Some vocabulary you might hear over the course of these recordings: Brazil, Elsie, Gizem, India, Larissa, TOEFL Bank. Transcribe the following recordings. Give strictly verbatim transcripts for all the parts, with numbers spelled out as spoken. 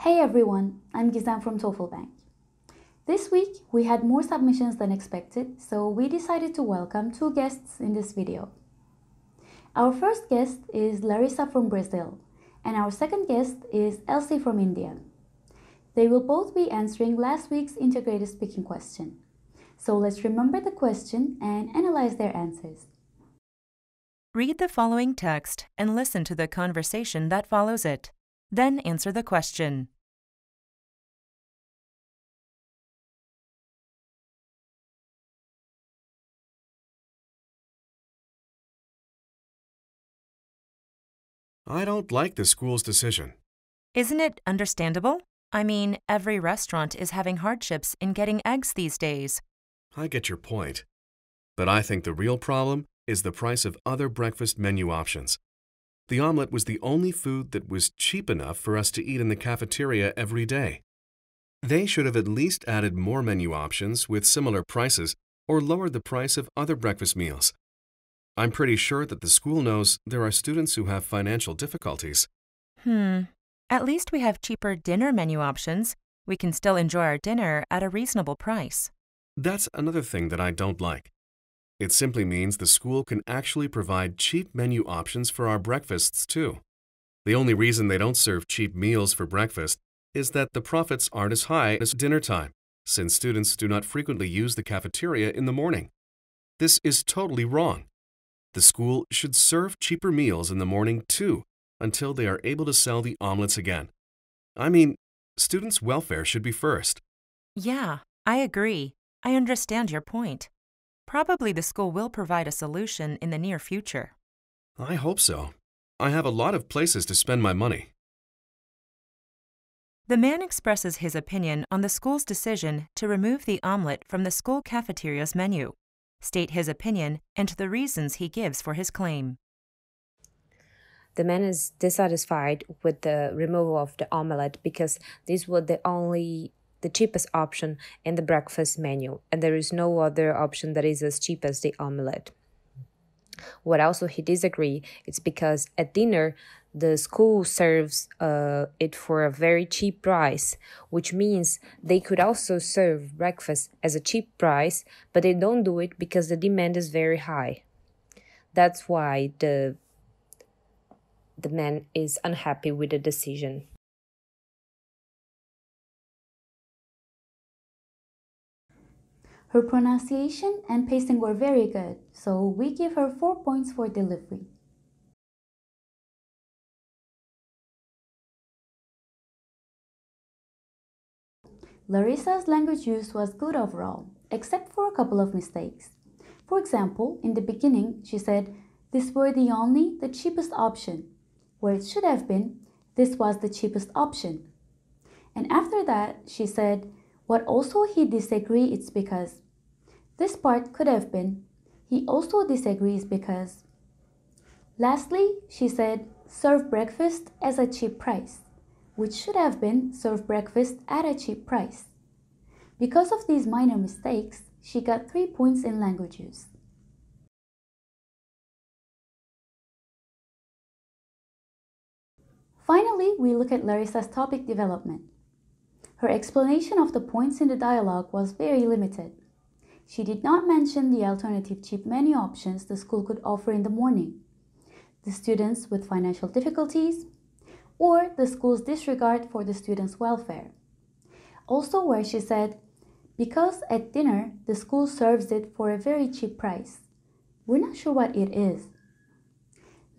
Hey everyone, I'm Gizem from TOEFL Bank. This week we had more submissions than expected, so we decided to welcome two guests in this video. Our first guest is Larissa from Brazil, and our second guest is Elsie from India. They will both be answering last week's integrated speaking question. So let's remember the question and analyze their answers. Read the following text and listen to the conversation that follows it. Then answer the question. I don't like the school's decision. Isn't it understandable? I mean, every restaurant is having hardships in getting eggs these days. I get your point, but I think the real problem is the price of other breakfast menu options. The omelet was the only food that was cheap enough for us to eat in the cafeteria every day. They should have at least added more menu options with similar prices or lowered the price of other breakfast meals. I'm pretty sure that the school knows there are students who have financial difficulties. Hmm. At least we have cheaper dinner menu options. We can still enjoy our dinner at a reasonable price. That's another thing that I don't like. It simply means the school can actually provide cheap menu options for our breakfasts, too. The only reason they don't serve cheap meals for breakfast is that the profits aren't as high as dinner time, since students do not frequently use the cafeteria in the morning. This is totally wrong. The school should serve cheaper meals in the morning, too, until they are able to sell the omelets again. I mean, students' welfare should be first. Yeah, I agree. I understand your point. Probably the school will provide a solution in the near future. I hope so. I have a lot of places to spend my money. The man expresses his opinion on the school's decision to remove the omelet from the school cafeteria's menu. State his opinion and the reasons he gives for his claim. The man is dissatisfied with the removal of the omelet because these were the only the cheapest option in the breakfast menu, and there is no other option that is as cheap as the omelette. What also he disagrees is because at dinner, the school serves uh, it for a very cheap price, which means they could also serve breakfast as a cheap price, but they don't do it because the demand is very high. That's why the, the man is unhappy with the decision. Her pronunciation and pacing were very good, so we give her four points for delivery. Larissa's language use was good overall, except for a couple of mistakes. For example, in the beginning, she said, "This were the only, the cheapest option," where it should have been, "This was the cheapest option." And after that, she said, "What also he disagrees it's because." This part could have been, "He also disagrees because." Lastly, she said, "Serve breakfast as a cheap price," which should have been, "Serve breakfast at a cheap price." Because of these minor mistakes, she got three points in language use. Finally, we look at Larissa's topic development. Her explanation of the points in the dialogue was very limited. She did not mention the alternative cheap menu options the school could offer in the morning, the students with financial difficulties, or the school's disregard for the students' welfare. Also where she said, "Because at dinner, the school serves it for a very cheap price." We're not sure what it is.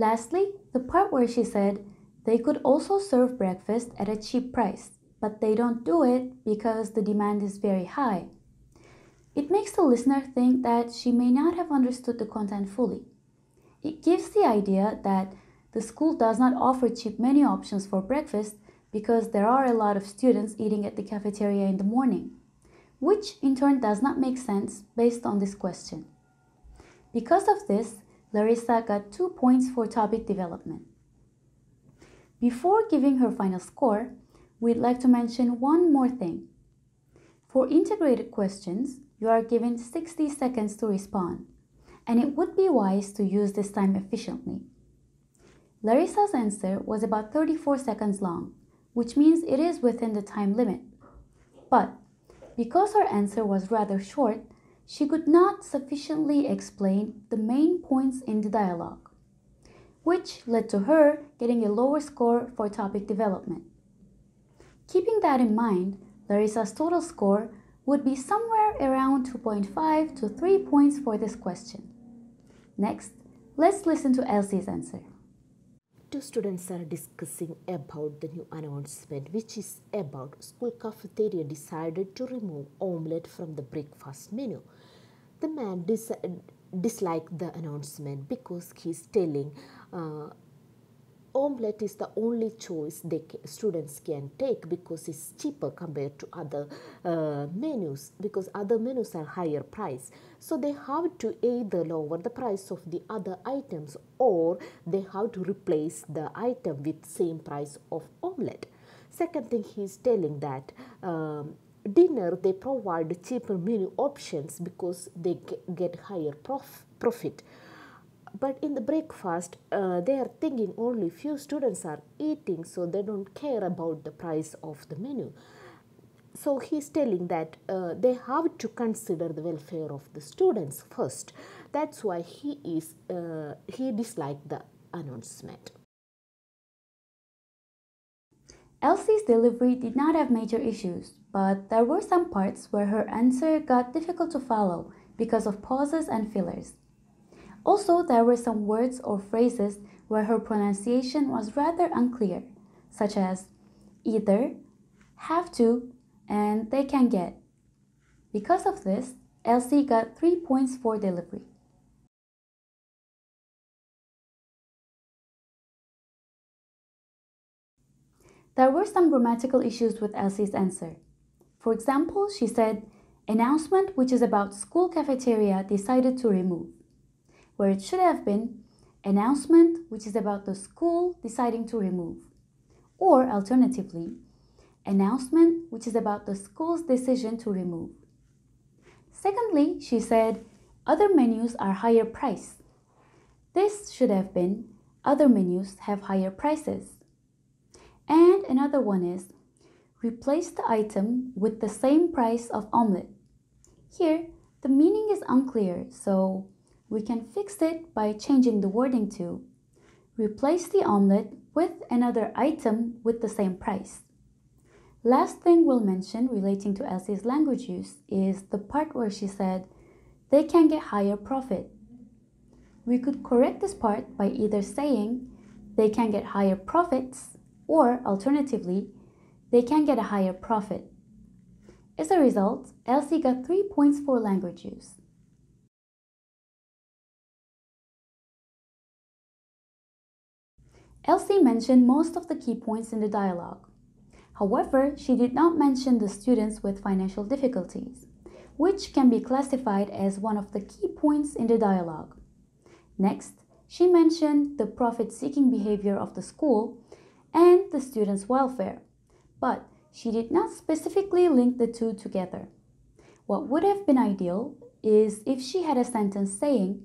Lastly, the part where she said, "They could also serve breakfast at a cheap price, but they don't do it because the demand is very high." It makes the listener think that she may not have understood the content fully. It gives the idea that the school does not offer cheap menu options for breakfast because there are a lot of students eating at the cafeteria in the morning, which in turn does not make sense based on this question. Because of this, Larissa got two points for topic development. Before giving her final score, we'd like to mention one more thing. For integrated questions, you are given sixty seconds to respond, and it would be wise to use this time efficiently. Larissa's answer was about thirty-four seconds long, which means it is within the time limit. But because her answer was rather short, she could not sufficiently explain the main points in the dialogue, which led to her getting a lower score for topic development. Keeping that in mind, Larissa's total score would be somewhere around two point five to three points for this question. Next, let's listen to Elsie's answer. Two students are discussing about the new announcement, which is about school cafeteria decided to remove omelette from the breakfast menu. The man dis disliked the announcement because he's telling uh, omelette is the only choice they can, students can take because it's cheaper compared to other uh, menus, because other menus are higher price. So they have to either lower the price of the other items or they have to replace the item with same price of omelette. Second thing, he is telling that um, dinner they provide cheaper menu options because they get higher prof profit. But in the breakfast, uh, they are thinking only few students are eating, so they don't care about the price of the menu. So he's telling that uh, they have to consider the welfare of the students first. That's why he is uh, he disliked the announcement. Elsie's delivery did not have major issues, but there were some parts where her answer got difficult to follow because of pauses and fillers. Also, there were some words or phrases where her pronunciation was rather unclear, such as either, have to, and they can get. Because of this, Elsie got three points for delivery. There were some grammatical issues with Elsie's answer. For example, she said, announcement which is about school cafeteria decided to remove, where it should have been announcement which is about the school deciding to remove, or alternatively, announcement which is about the school's decision to remove. Secondly, she said other menus are higher priced. This should have been other menus have higher prices. And another one is replace the item with the same price of omelette. Here, the meaning is unclear, so we can fix it by changing the wording to replace the omelette with another item with the same price. Last thing we'll mention relating to Elsie's language use is the part where she said they can get higher profit. We could correct this part by either saying they can get higher profits or alternatively they can get a higher profit. As a result, Elsie got three points for language use. Elsie mentioned most of the key points in the dialogue. However, she did not mention the students with financial difficulties, which can be classified as one of the key points in the dialogue. Next, she mentioned the profit-seeking behavior of the school and the students' welfare, but she did not specifically link the two together. What would have been ideal is if she had a sentence saying,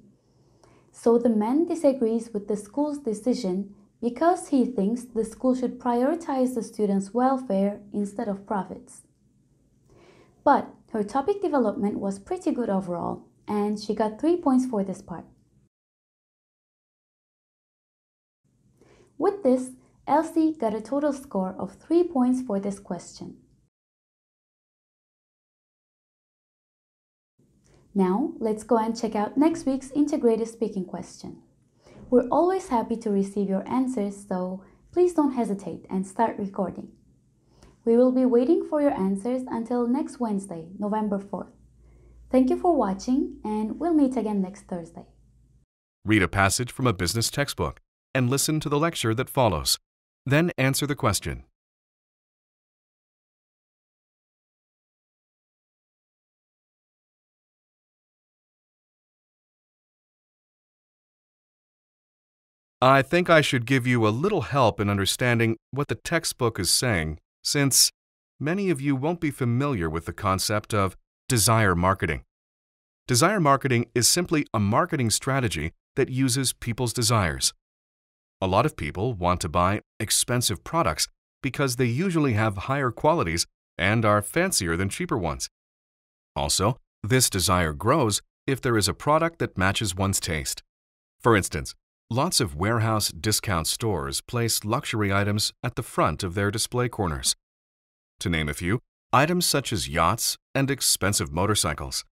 so the man disagrees with the school's decision because he thinks the school should prioritize the students' welfare instead of profits. But her topic development was pretty good overall, and she got three points for this part. With this, Elsie got a total score of three points for this question. Now, let's go and check out next week's integrated speaking question. We're always happy to receive your answers, so please don't hesitate and start recording. We will be waiting for your answers until next Wednesday, November fourth. Thank you for watching, and we'll meet again next Thursday. Read a passage from a business textbook and listen to the lecture that follows. Then answer the question. I think I should give you a little help in understanding what the textbook is saying, since many of you won't be familiar with the concept of desire marketing. Desire marketing is simply a marketing strategy that uses people's desires. A lot of people want to buy expensive products because they usually have higher qualities and are fancier than cheaper ones. Also, this desire grows if there is a product that matches one's taste. For instance, lots of warehouse discount stores place luxury items at the front of their display corners. To name a few, items such as yachts and expensive motorcycles.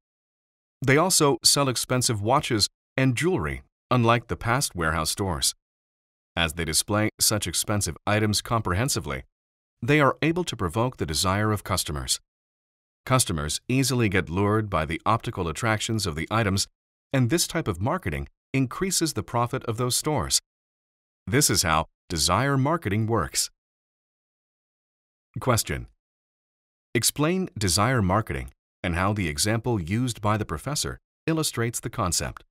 They also sell expensive watches and jewelry, unlike the past warehouse stores. As they display such expensive items comprehensively, they are able to provoke the desire of customers. Customers easily get lured by the optical attractions of the items, and this type of marketing increases the profit of those stores. This is how desire marketing works. Question: explain desire marketing and how the example used by the professor illustrates the concept.